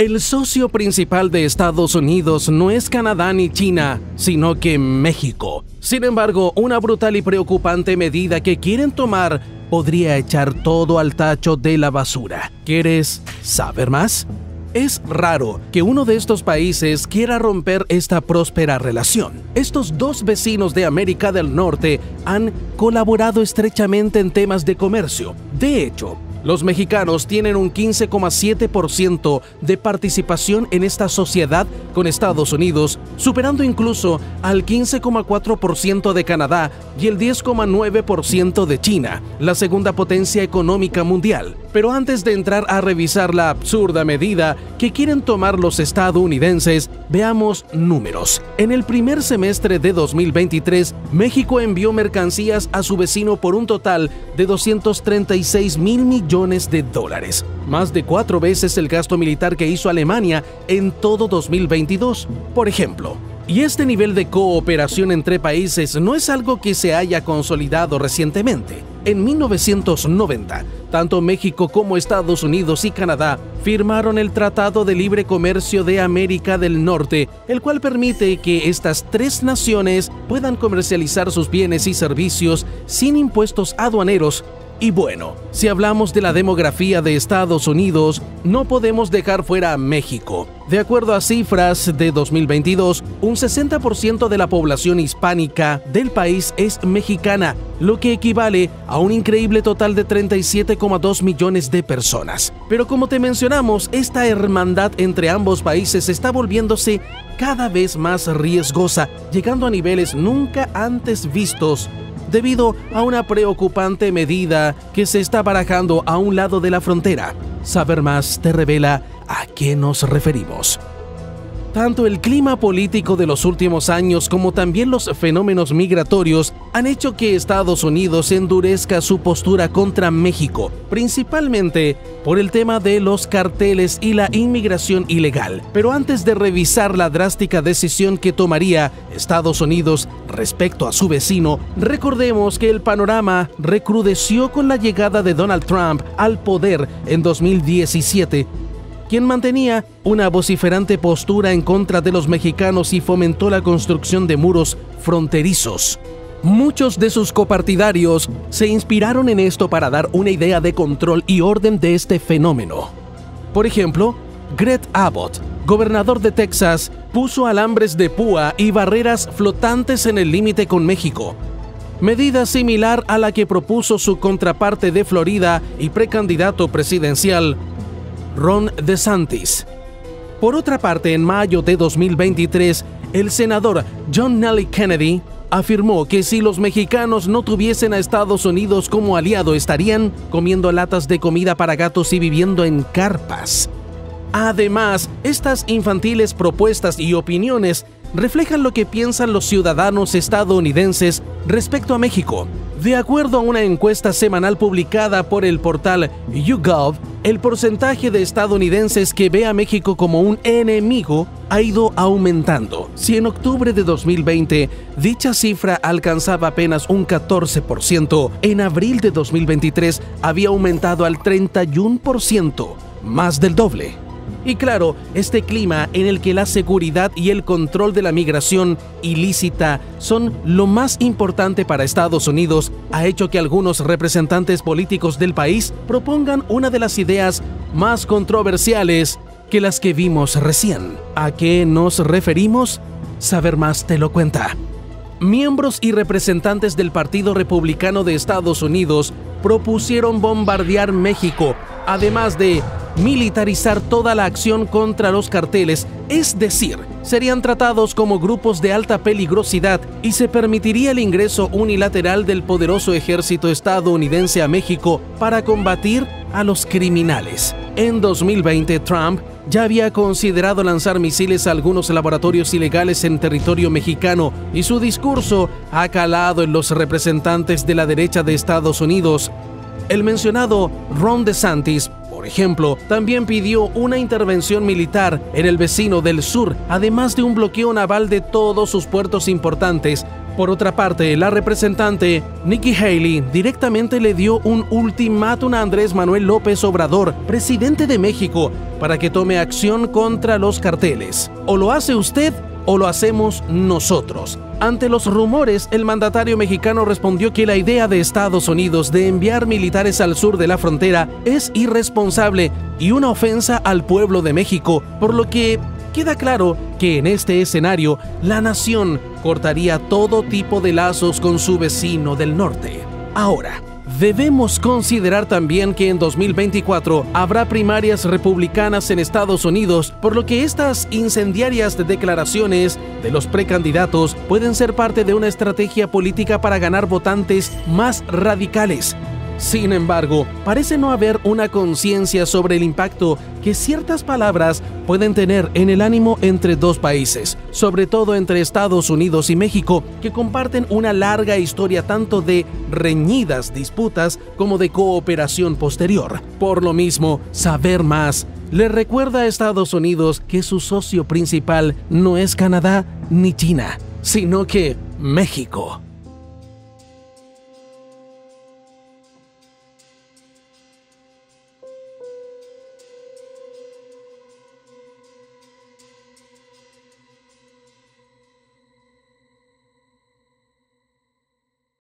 El socio principal de Estados Unidos no es Canadá ni China, sino que México. Sin embargo, una brutal y preocupante medida que quieren tomar podría echar todo al tacho de la basura. ¿Quieres saber más? Es raro que uno de estos países quiera romper esta próspera relación. Estos dos vecinos de América del Norte han colaborado estrechamente en temas de comercio. De hecho, los mexicanos tienen un 15,7% de participación en esta sociedad con Estados Unidos, superando incluso al 15,4% de Canadá y el 10,9% de China, la segunda potencia económica mundial. Pero antes de entrar a revisar la absurda medida que quieren tomar los estadounidenses, veamos números. En el primer semestre de 2023, México envió mercancías a su vecino por un total de $236 mil millones, más de 4 veces el gasto militar que hizo Alemania en todo 2022, por ejemplo. Y este nivel de cooperación entre países no es algo que se haya consolidado recientemente. En 1990, tanto México como Estados Unidos y Canadá firmaron el Tratado de Libre Comercio de América del Norte, el cual permite que estas 3 naciones puedan comercializar sus bienes y servicios sin impuestos aduaneros. Y bueno, si hablamos de la demografía de Estados Unidos, no podemos dejar fuera a México. De acuerdo a cifras de 2022, un 60% de la población hispánica del país es mexicana, lo que equivale a un increíble total de 37,2 millones de personas. Pero como te mencionamos, esta hermandad entre ambos países está volviéndose cada vez más riesgosa, llegando a niveles nunca antes vistos, debido a una preocupante medida que se está barajando a un lado de la frontera. Saber más te revela a qué nos referimos. Tanto el clima político de los últimos años como también los fenómenos migratorios han hecho que Estados Unidos endurezca su postura contra México, principalmente por el tema de los carteles y la inmigración ilegal. Pero antes de revisar la drástica decisión que tomaría Estados Unidos respecto a su vecino, recordemos que el panorama recrudeció con la llegada de Donald Trump al poder en 2017, quien mantenía una vociferante postura en contra de los mexicanos y fomentó la construcción de muros fronterizos. Muchos de sus copartidarios se inspiraron en esto para dar una idea de control y orden de este fenómeno. Por ejemplo, Greg Abbott, gobernador de Texas, puso alambres de púa y barreras flotantes en el límite con México, medida similar a la que propuso su contraparte de Florida y precandidato presidencial, Ron DeSantis. Por otra parte, en mayo de 2023, el senador John Kennedy afirmó que si los mexicanos no tuviesen a Estados Unidos como aliado, estarían comiendo latas de comida para gatos y viviendo en carpas. Además, estas infantiles propuestas y opiniones reflejan lo que piensan los ciudadanos estadounidenses respecto a México. De acuerdo a una encuesta semanal publicada por el portal YouGov, el porcentaje de estadounidenses que ve a México como un enemigo ha ido aumentando. Si en octubre de 2020 dicha cifra alcanzaba apenas un 14%, en abril de 2023 había aumentado al 31%, más del doble. Y claro, este clima en el que la seguridad y el control de la migración ilícita son lo más importante para Estados Unidos ha hecho que algunos representantes políticos del país propongan una de las ideas más controversiales que las que vimos recién. ¿A qué nos referimos? Saber más te lo cuenta. Miembros y representantes del Partido Republicano de Estados Unidos propusieron bombardear México, además de militarizar toda la acción contra los carteles, es decir, serían tratados como grupos de alta peligrosidad y se permitiría el ingreso unilateral del poderoso ejército estadounidense a México para combatir a los criminales. En 2020, Trump ya había considerado lanzar misiles a algunos laboratorios ilegales en territorio mexicano y su discurso ha calado en los representantes de la derecha de Estados Unidos. El mencionado Ron DeSantis, por ejemplo, también pidió una intervención militar en el vecino del sur, además de un bloqueo naval de todos sus puertos importantes, Por otra parte, la representante Nikki Haley directamente le dio un ultimátum a Andrés Manuel López Obrador, presidente de México, para que tome acción contra los carteles. O lo hace usted o lo hacemos nosotros. Ante los rumores, el mandatario mexicano respondió que la idea de Estados Unidos de enviar militares al sur de la frontera es irresponsable y una ofensa al pueblo de México, por lo que queda claro que en este escenario la nación cortaría todo tipo de lazos con su vecino del norte. Ahora, debemos considerar también que en 2024 habrá primarias republicanas en Estados Unidos, por lo que estas incendiarias declaraciones de los precandidatos pueden ser parte de una estrategia política para ganar votantes más radicales. Sin embargo, parece no haber una conciencia sobre el impacto que ciertas palabras pueden tener en el ánimo entre dos países, sobre todo entre Estados Unidos y México, que comparten una larga historia tanto de reñidas disputas como de cooperación posterior. Por lo mismo, Saber Más le recuerda a Estados Unidos que su socio principal no es Canadá ni China, sino que México.